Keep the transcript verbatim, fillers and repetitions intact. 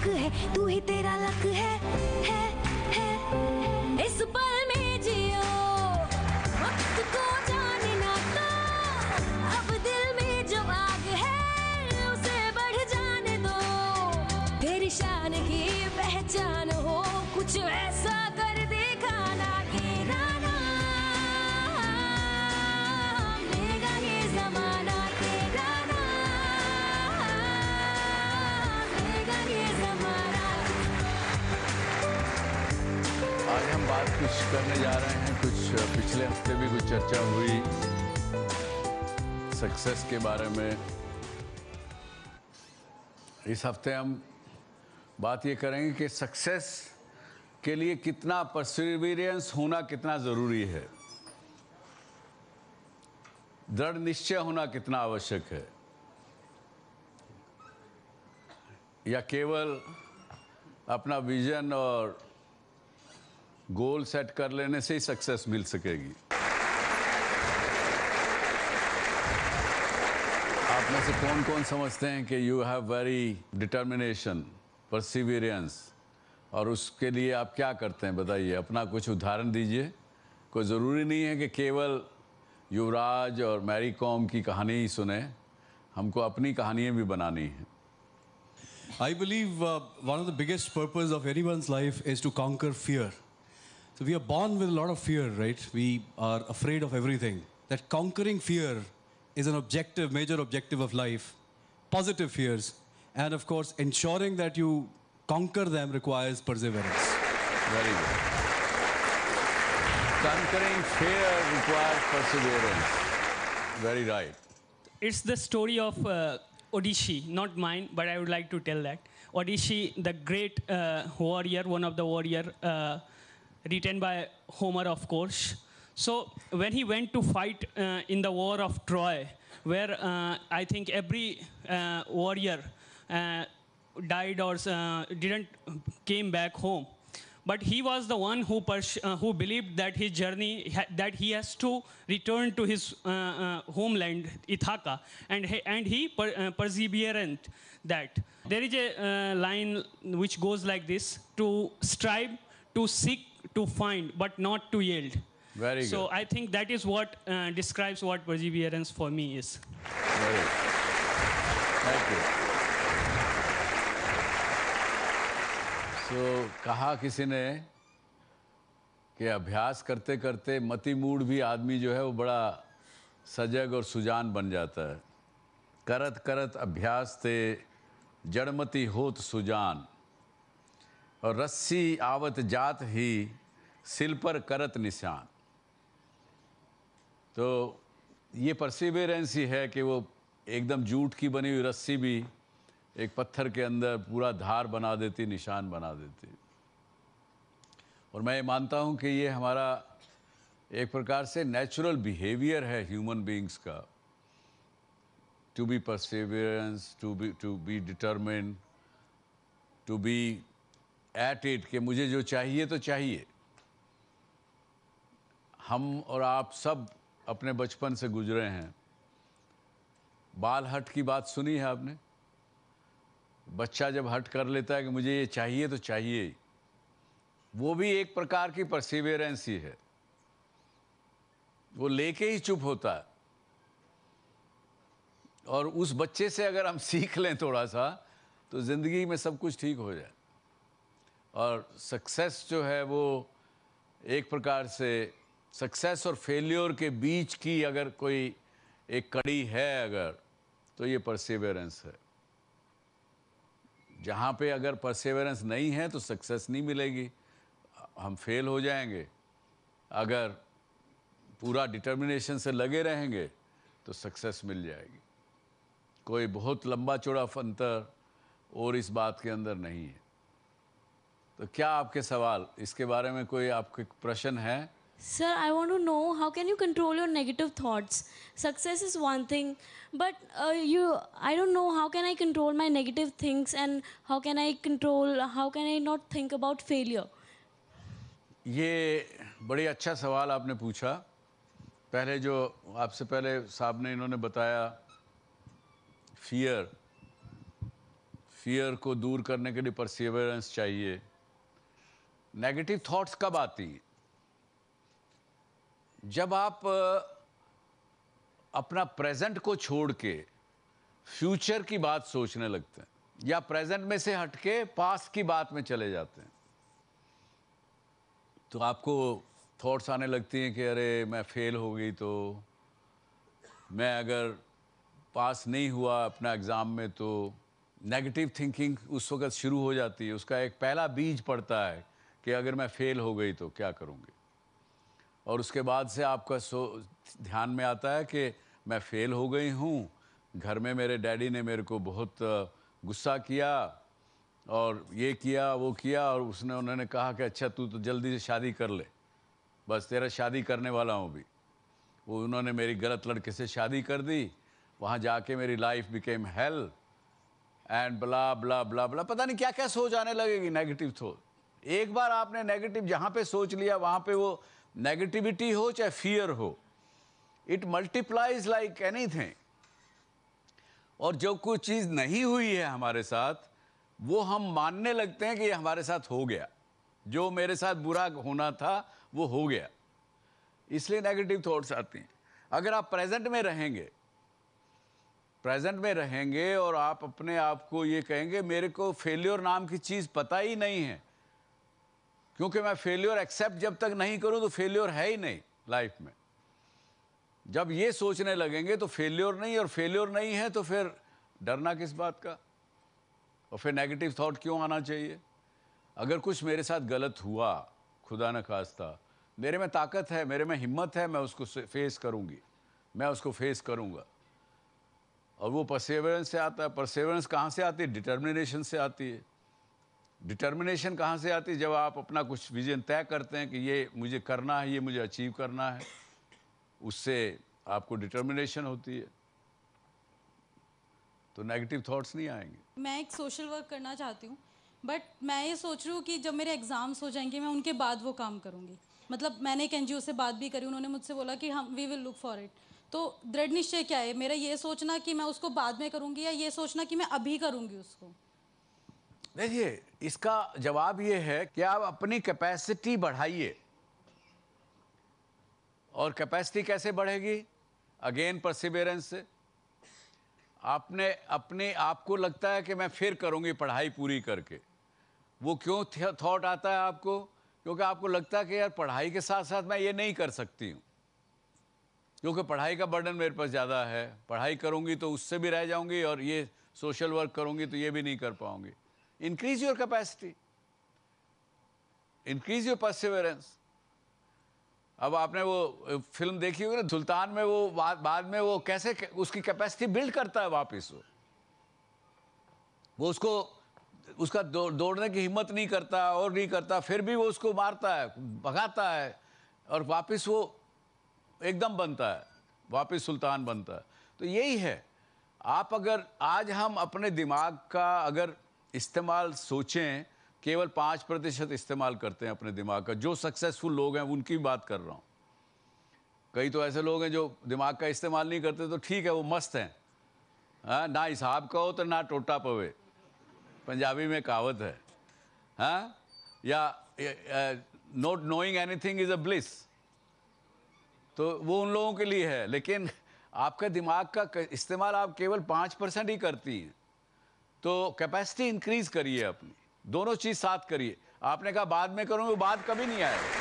Luck है, तू ही तेरा लक है, है, है। इस पल में जियो, वक्त को जाने ना दो, अब दिल में जो आग है उसे बढ़ जाने दो। तेरी शान की पहचान हो, कुछ ऐसा कर दिखाना कि राना मेरा ये जमाना। आज हम बात कुछ करने जा रहे हैं, कुछ पिछले हफ्ते भी कुछ चर्चा हुई सक्सेस के बारे में। इस हफ्ते हम बात ये करेंगे कि सक्सेस के लिए कितना परसिवियरेंस होना कितना ज़रूरी है, दृढ़ निश्चय होना कितना आवश्यक है, या केवल अपना विजन और गोल सेट कर लेने से ही सक्सेस मिल सकेगी। आप में से कौन कौन समझते हैं कि you have very determination, perseverance, और उसके लिए आप क्या करते हैं बताइए, अपना कुछ उदाहरण दीजिए। कोई ज़रूरी नहीं है कि केवल युवराज और मैरी कॉम की कहानी ही सुने, हमको अपनी कहानियाँ भी बनानी हैं। I believe uh, one of the biggest purpose of anyone's life is to conquer fear. So we are born with a lot of fear, right? We are afraid of everything. That conquering fear is an objective, major objective of life. Positive fears, and of course, ensuring that you conquer them requires perseverance. Very good. Conquering fear requires perseverance. Very right. It's the story of. Uh, Odishi, not mine, but I would like to tell that. Odishi, the great uh, warrior, one of the warrior, uh, written by Homer, of course. So when he went to fight uh, in the war of Troy, where uh, I think every uh, warrior uh, died or uh, didn't came back home, but he was the one who pers uh, who believed that his journey, that he has to return to his uh, uh, homeland, Ithaca, and he, and he per, uh, perseverant that. There is a uh, line which goes like this, to strive, to seek, to find, but not to yield. Very so good. So I think that is what uh, describes what perseverance for me is. Very good. Thank you. तो कहा किसी ने कि अभ्यास करते करते मति mood भी आदमी जो है वो बड़ा सजग और सुजान बन जाता है। करत करत अभ्यास ते जड़मति होत सुजान, और रस्सी आवत जात ही सिल पर करत निशान। तो ये परसिवियरेंस ही है कि वो एकदम जूट की बनी हुई रस्सी भी एक पत्थर के अंदर पूरा धार बना देती, निशान बना देती। और मैं ये मानता हूँ कि ये हमारा एक प्रकार से नेचुरल बिहेवियर है ह्यूमन बीइंग्स का, to be perseverance, to be to be determined, to be at it, कि मुझे जो चाहिए तो चाहिए। हम और आप सब अपने बचपन से गुजरे हैं। बाल हट की बात सुनी है आपने? बच्चा जब हट कर लेता है कि मुझे ये चाहिए तो चाहिए ही, वो भी एक प्रकार की परसिवियरेंस ही है। वो लेके ही चुप होता है। और उस बच्चे से अगर हम सीख लें थोड़ा सा तो ज़िंदगी में सब कुछ ठीक हो जाए। और सक्सेस जो है वो एक प्रकार से सक्सेस और फेल्योर के बीच की अगर कोई एक कड़ी है अगर, तो ये परसिवियरेंस है। जहाँ पे अगर परसिवियरेंस नहीं है तो सक्सेस नहीं मिलेगी, हम फेल हो जाएंगे। अगर पूरा डिटर्मिनेशन से लगे रहेंगे तो सक्सेस मिल जाएगी। कोई बहुत लंबा चौड़ा अंतर और इस बात के अंदर नहीं है। तो क्या आपके सवाल इसके बारे में, कोई आपके प्रश्न है? Sir, I want to know how can you control your negative thoughts? Success is one thing, but uh, you, I don't know how can I control my negative things and how can I control, how can I not think about failure? ये बड़ी अच्छा सवाल आपने पूछा। पहले जो आपसे पहले साहब ने इन्होंने बताया, fear, फियर को दूर करने के लिए परसिवरेंस चाहिए। नेगेटिव थॉट्स कब आती है? जब आप अपना प्रेजेंट को छोड़ के फ्यूचर की बात सोचने लगते हैं या प्रेजेंट में से हटके पास्ट की बात में चले जाते हैं, तो आपको थॉट्स आने लगती हैं कि अरे मैं फेल हो गई, तो मैं अगर पास नहीं हुआ अपना एग्ज़ाम में, तो नेगेटिव थिंकिंग उस वक़्त शुरू हो जाती है। उसका एक पहला बीज पड़ता है कि अगर मैं फ़ेल हो गई तो क्या करूँगी, और उसके बाद से आपका सो ध्यान में आता है कि मैं फ़ेल हो गई हूँ, घर में मेरे डैडी ने मेरे को बहुत गुस्सा किया और ये किया वो किया, और उसने उन्होंने कहा कि अच्छा तू तो जल्दी से शादी कर ले, बस तेरा शादी करने वाला हूँ भी। वो उन्होंने मेरी गलत लड़के से शादी कर दी, वहाँ जाके मेरी life became hell and blah blah blah blah, पता नहीं क्या क्या सोच आने लगेगी नेगेटिव थॉट। एक बार आपने नेगेटिव जहाँ पे सोच लिया, वहाँ पे वो नेगेटिविटी हो चाहे फियर हो, इट मल्टीप्लाइज लाइक एनीथिंग। और जो कोई चीज़ नहीं हुई है हमारे साथ, वो हम मानने लगते हैं कि ये हमारे साथ हो गया, जो मेरे साथ बुरा होना था वो हो गया, इसलिए नेगेटिव थॉट्स आती हैं। अगर आप प्रेजेंट में रहेंगे प्रेजेंट में रहेंगे और आप अपने आप को ये कहेंगे मेरे को फेल्योर नाम की चीज़ पता ही नहीं है, क्योंकि मैं फेल्योर एक्सेप्ट जब तक नहीं करूं तो फेल्योर है ही नहीं लाइफ में। जब ये सोचने लगेंगे तो फेल्योर नहीं, और फेल्योर नहीं है तो फिर डरना किस बात का, और फिर नेगेटिव थॉट क्यों आना चाहिए? अगर कुछ मेरे साथ गलत हुआ, खुदा न खास्ता, मेरे में ताकत है, मेरे में हिम्मत है, मैं उसको फेस करूँगी, मैं उसको फेस करूँगा, और वो परसेवरेंस से आता है। परसेवरेंस कहाँ से आती है? डिटर्मिनेशन से आती है। डिटर्मिनेशन कहाँ से आती है? जब आप अपना कुछ विजन तय करते हैं कि ये मुझे करना है, ये मुझे अचीव करना है, उससे आपको डिटर्मिनेशन होती है, तो नेगेटिव थॉट्स नहीं आएंगे। मैं एक सोशल वर्क करना चाहती हूँ, बट मैं ये सोच रही हूँ कि जब मेरे एग्ज़ाम्स हो जाएंगे मैं उनके बाद वो काम करूँगी। मतलब मैंने एक एन जी ओ से बात भी करी, उन्होंने मुझसे बोला कि हम we will look for it. तो दृढ़ निश्चय क्या है मेरा? ये सोचना कि मैं उसको बाद में करूंगी, या ये सोचना कि मैं अभी करूंगी उसको? देखिए, इसका जवाब ये है कि आप अपनी कैपेसिटी बढ़ाइए। और कैपेसिटी कैसे बढ़ेगी? अगेन परसिवेरेंस से। आपने अपने आपको लगता है कि मैं फिर करूंगी पढ़ाई पूरी करके, वो क्यों थॉट आता है आपको? क्योंकि आपको लगता है कि यार पढ़ाई के साथ साथ मैं ये नहीं कर सकती हूँ, क्योंकि पढ़ाई का बर्डन मेरे पास ज़्यादा है, पढ़ाई करूँगी तो उससे भी रह जाऊँगी, और ये सोशल वर्क करूँगी तो ये भी नहीं कर पाऊँगी। Increase your capacity, increase your perseverance. अब आपने वो फिल्म देखी होगी ना सुल्तान में, वो बाद, बाद में वो कैसे उसकी कैपेसिटी बिल्ड करता है वापस। वो वो उसको उसका दो, दौड़ने की हिम्मत नहीं करता और नहीं करता, फिर भी वो उसको मारता है, भगाता है, और वापस वो एकदम बनता है, वापस सुल्तान बनता है। तो यही है, आप अगर आज हम अपने दिमाग का अगर इस्तेमाल सोचें, केवल पाँच प्रतिशत इस्तेमाल करते हैं अपने दिमाग का। जो सक्सेसफुल लोग हैं उनकी बात कर रहा हूँ, कई तो ऐसे लोग हैं जो दिमाग का इस्तेमाल नहीं करते, तो ठीक है वो मस्त हैं, हाँ ना हिसाब का हो तो ना टोटा पवे, पंजाबी में कहावत है, हाँ, या not knowing anything is a bliss, तो वो उन लोगों के लिए है। लेकिन आपका दिमाग का इस्तेमाल आप केवल पाँच परसेंट ही करती हैं, तो कैपेसिटी इंक्रीज़ करिए अपनी, दोनों चीज़ साथ करिए। आपने कहा बाद में करूँगी, वो बाद कभी नहीं आएगा।